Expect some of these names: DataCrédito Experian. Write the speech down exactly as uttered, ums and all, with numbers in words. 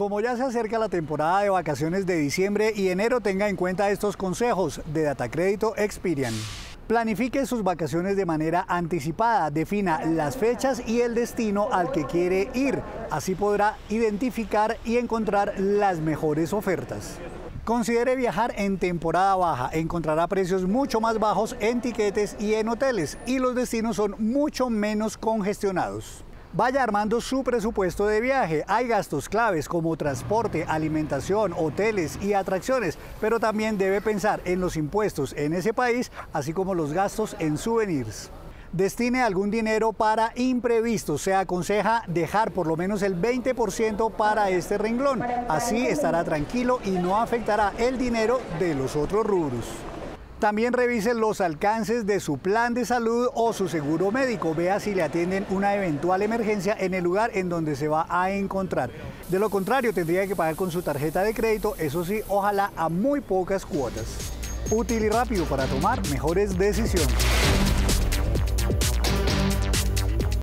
Como ya se acerca la temporada de vacaciones de diciembre y enero, tenga en cuenta estos consejos de DataCrédito Experian. Planifique sus vacaciones de manera anticipada, defina las fechas y el destino al que quiere ir, así podrá identificar y encontrar las mejores ofertas. Considere viajar en temporada baja, encontrará precios mucho más bajos en tiquetes y en hoteles, y los destinos son mucho menos congestionados. Vaya armando su presupuesto de viaje. Hay gastos claves como transporte, alimentación, hoteles y atracciones, pero también debe pensar en los impuestos en ese país, así como los gastos en souvenirs. Destine algún dinero para imprevistos. Se aconseja dejar por lo menos el veinte por ciento para este renglón. Así estará tranquilo y no afectará el dinero de los otros rubros. También revise los alcances de su plan de salud o su seguro médico. Vea si le atienden una eventual emergencia en el lugar en donde se va a encontrar. De lo contrario, tendría que pagar con su tarjeta de crédito, eso sí, ojalá a muy pocas cuotas. Útil y rápido para tomar mejores decisiones.